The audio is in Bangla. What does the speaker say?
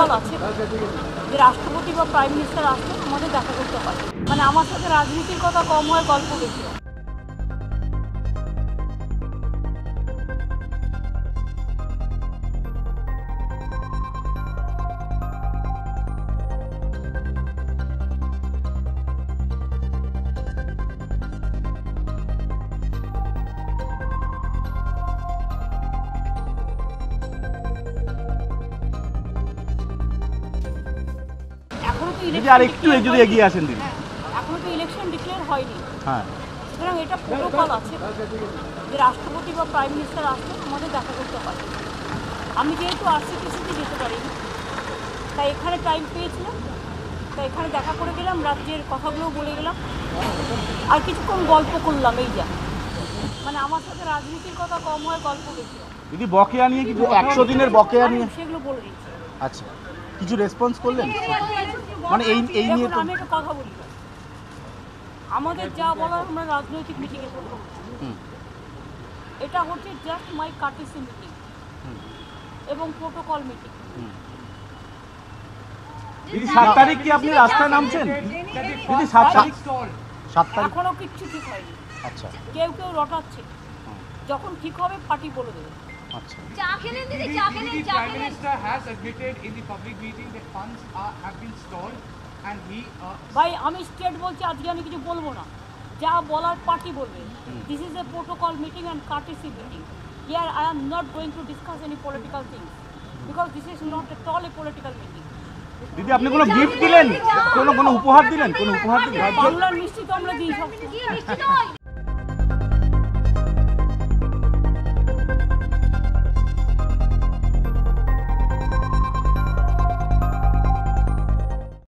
কল আছে যে রাষ্ট্রপতি বা প্রাইম মিনিস্টার আসলে আমাদের দেখা করতে পারে। মানে আমার সাথে রাজনীতির কথা কম হয়, গল্প বেশি। রাষ্ট্রপতি বা প্রাইম মিনিস্টার আসলে আমাদের দেখা করতে পারে। আমি যেহেতু আরসিটিসিতে যেতে পারিনি, তাই এখানে টাইম পেয়েছিলাম, তাই এখানে দেখা করে গেলাম, রাজ্যের কথাগুলো বলে গেলাম, আর কিছুক্ষণ গল্প করলাম। এই যা, মানে আমার সাথে রাজনীতির কথা কম হয়, গল্প বেশি। যদি বকেয়া নিয়ে কিছু ১০০ দিনের বকেয়া নিয়ে সেগুলো বলে দিচ্ছি। আচ্ছা, কিছু রেসপন্স করলেন? মানে এই নিয়ে আমি একটা কথা বলি, আমাদের যা বলার আমরা রাজনৈতিক মিটিংয়ে বলব। এটা হচ্ছে জাস্ট মাই কার্টেসি মিটিং এবং প্রোটোকল মিটিং। দিদি 7 তারিখ কি আপনি রাস্তায় নামছেন? দিদি 7 তারিখ 7 তারিখ এখনো কিছু ঠিক হয়নি। আচ্ছা, কেউ রটাচ্ছে, যখন ঠিক হবে পার্টি বলে দেবে। The Prime Minister has admitted in the public meeting that funds have been stalled and he... Bhai, I'm straight bolchi, ajke ami kichu bolbo na. Ja bolar party bolbe. This is a protocol meeting and courtesy meeting. Here I am not going to discuss any political things because this is not at all a political meeting. Didi, apni kono gift dilen? Kono upahar dilen? Banglar mishti to amra dii shob.